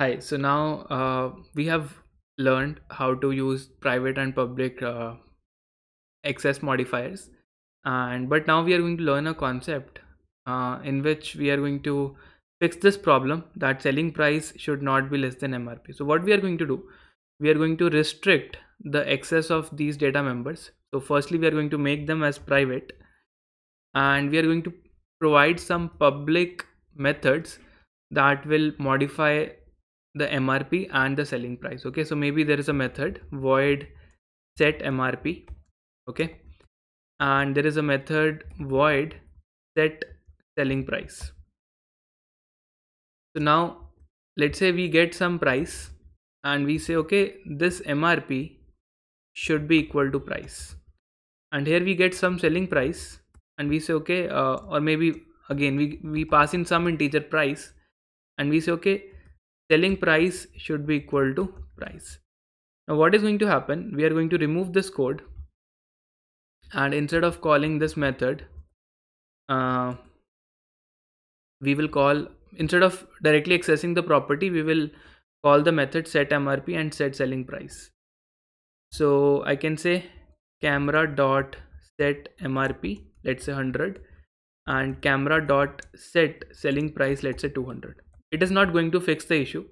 Hi, so now we have learned how to use private and public access modifiers, and but now we are going to learn a concept in which we are going to fix this problem that selling price should not be less than MRP. So what we are going to do, we are going to restrict the access of these data members. So firstly, we are going to make them as private, and we are going to provide some public methods that will modify the MRP and the selling price. Okay, so maybe there is a method void set MRP, okay, and there is a method void set selling price. So now let's say we get some price and we say, okay, this MRP should be equal to price, and here we get some selling price and we say, okay, or maybe again we pass in some integer price and we say, okay, selling price should be equal to price. Now what is going to happen, we are going to remove this code, and instead of calling this method we will call, instead of directly accessing the property, we will call the method set MRP and set selling price. So I can say camera dot set MRP, let's say 100, and camera dot set selling price, let's say 200. It is not going to fix the issue,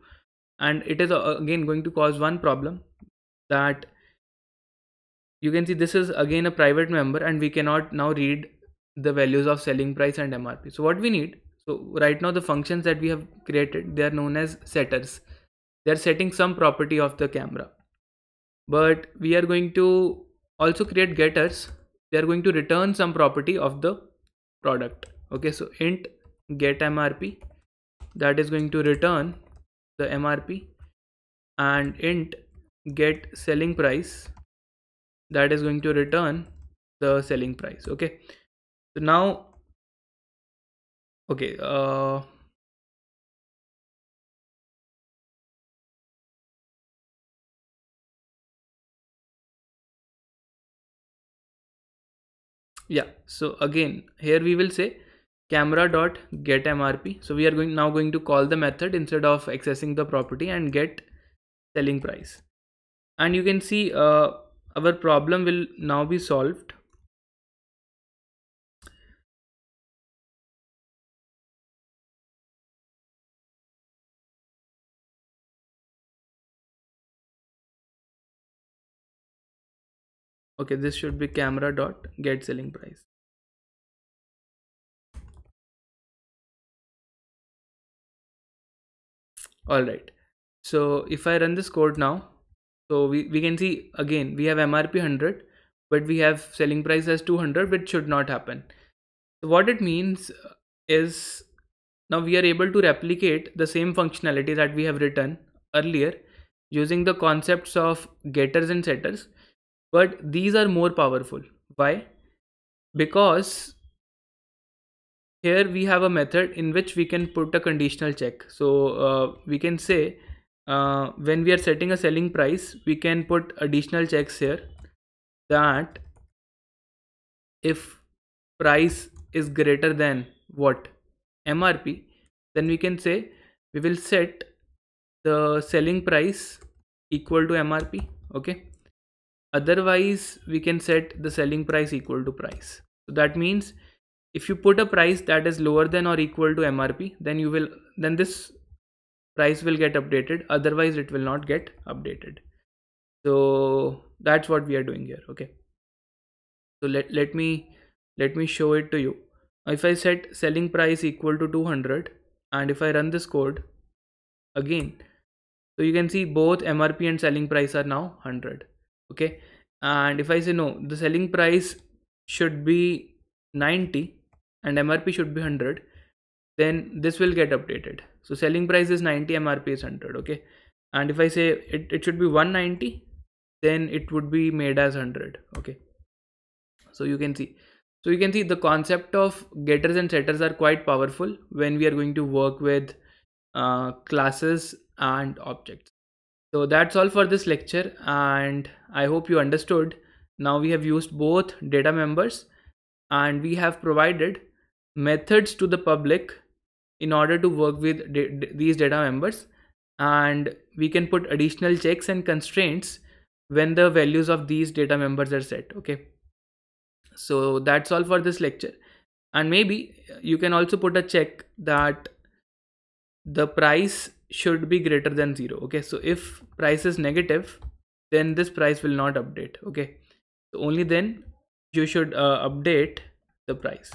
and it is again going to cause one problem that you can see this is again a private member and we cannot now read the values of selling price and MRP. So what we need, so right now the functions that we have created, they are known as setters. They are setting some property of the camera, but we are going to also create getters. They are going to return some property of the product. Okay, so int get MRP, that is going to return the MRP, and int get selling price, that is going to return the selling price. Okay, so now okay, yeah, so again here we will say camera dot get MRP. So we are now going to call the method instead of accessing the property and get selling price. And you can see our problem will now be solved. Okay, this should be camera dot get selling price. Alright, so if I run this code now, so we can see again we have MRP 100, but we have selling price as 200, which should not happen. So what it means is now we are able to replicate the same functionality that we have written earlier using the concepts of getters and setters, but these are more powerful. Why? Because here we have a method in which we can put a conditional check. So we can say when we are setting a selling price, we can put additional checks here that if price is greater than what MRP, then we can say we will set the selling price equal to MRP. Okay, otherwise we can set the selling price equal to price. So that means if you put a price that is lower than or equal to MRP, then you will, then this price will get updated, otherwise it will not get updated. So that's what we are doing here. Okay, so let me show it to you. If I set selling price equal to 200 and if I run this code again, so you can see both MRP and selling price are now 100. Okay, and if I say no, the selling price should be 90 and MRP should be 100, then this will get updated. So selling price is 90, MRP is 100. Okay, and if I say it should be 190, then it would be made as 100. Okay, so you can see, the concept of getters and setters are quite powerful when we are going to work with classes and objects. So that's all for this lecture, and I hope you understood. Now we have used both data members and we have provided methods to the public in order to work with these data members, and we can put additional checks and constraints when the values of these data members are set. Okay, so that's all for this lecture. And maybe you can also put a check that the price should be greater than 0. Okay, so if price is negative, then this price will not update. Okay, so only then you should update the price.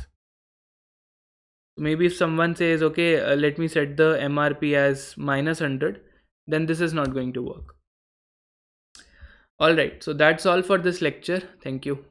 Maybe if someone says, okay, let me set the MRP as -100, then this is not going to work. All right, so that's all for this lecture. Thank you.